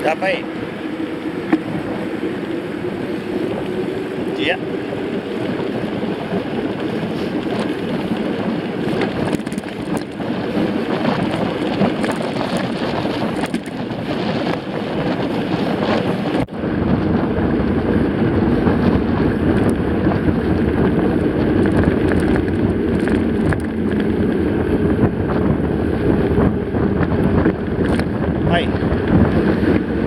That way. Yeah. Hey.